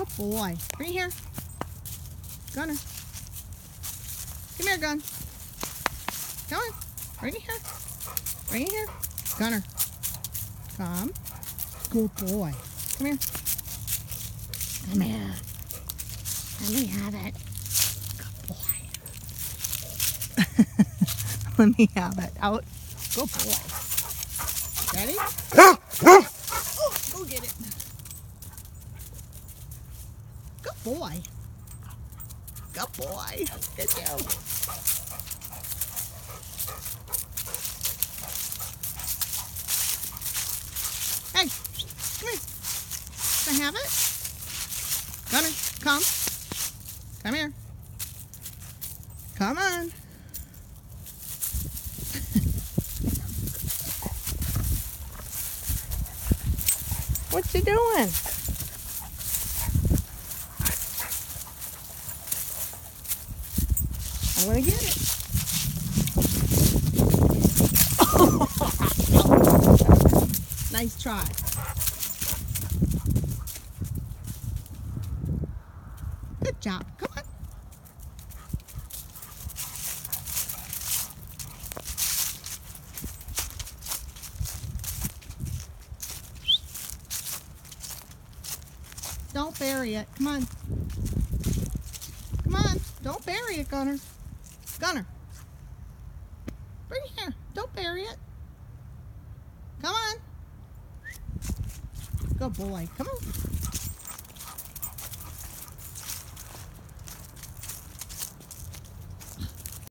Good boy. Bring it here. Gunner. Come here, Gun. Come on. Bring it here. Bring it here. Gunner. Come. Good boy. Come here. Come here. Let me have it. Good boy. Let me have it. Out. Good boy. Ready? Oh, go get it. Good boy. Good boy. Good girl. Hey, come here. Can I have it? Gunner, come. Come here. Come on. What you doing? I'm gonna get it. Nice try. Good job. Come on. Don't bury it. Come on. Come on. Don't bury it, Gunner. Gunner. Bring it here. Don't bury it. Come on. Good boy. Come on.